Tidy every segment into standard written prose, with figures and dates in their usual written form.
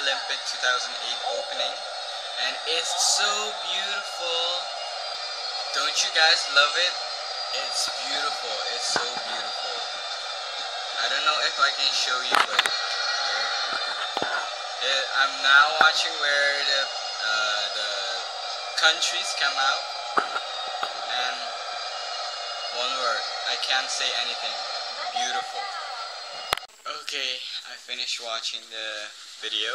Olympic 2008 opening, and it's so beautiful. Don't you guys love it? It's beautiful. It's so beautiful. I don't know if I can show you, but I'm now watching where the countries come out, and one word, I can't say anything. Beautiful. Okay, I finished watching the video.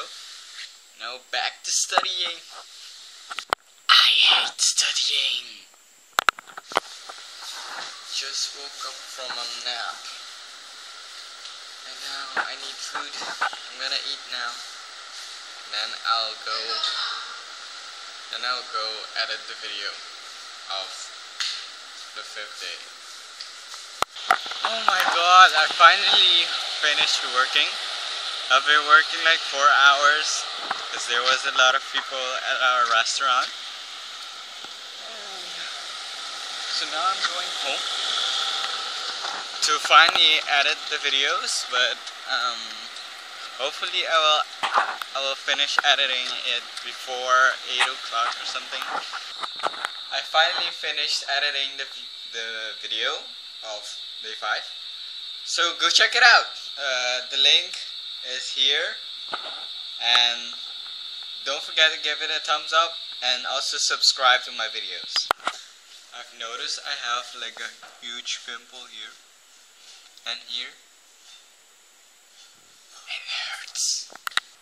Now back to studying. I hate studying. Just woke up from a nap, and now I need food. I'm gonna eat now, and then I'll go edit the video of the 5th day. Oh my god, I finally finished working. I've been working like 4 hours because there was a lot of people at our restaurant. So now I'm going home to finally edit the videos, but hopefully I will finish editing it before 8 o'clock or something. I finally finished editing the video of day 5. So go check it out. The link is here, and don't forget to give it a thumbs up and also subscribe to my videos. I've noticed I have like a huge pimple here, and here, it hurts.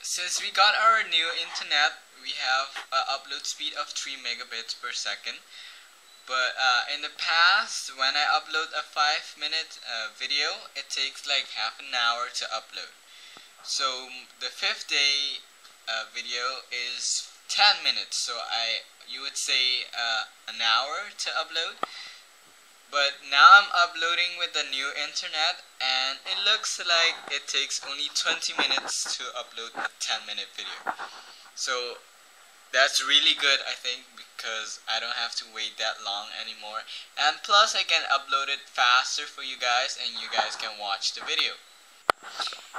Since we got our new internet, we have an upload speed of 3 megabits per second, but in the past, when I upload a 5-minute video, it takes like half an hour to upload. So the 5th day video is 10 minutes, so you would say an hour to upload, but now I'm uploading with the new internet, and it looks like it takes only 20 minutes to upload a 10-minute video. So that's really good, I think, because I don't have to wait that long anymore, and plus I can upload it faster for you guys, and you guys can watch the video.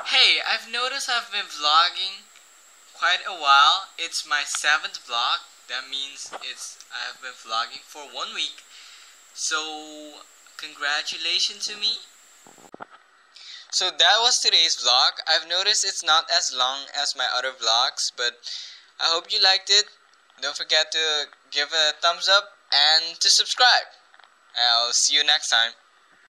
Hey, I've noticed I've been vlogging quite a while. It's my 7th vlog. That means I have been vlogging for 1 week. So congratulations to me. So that was today's vlog. I've noticed it's not as long as my other vlogs, but I hope you liked it. Don't forget to give a thumbs up and to subscribe. I'll see you next time.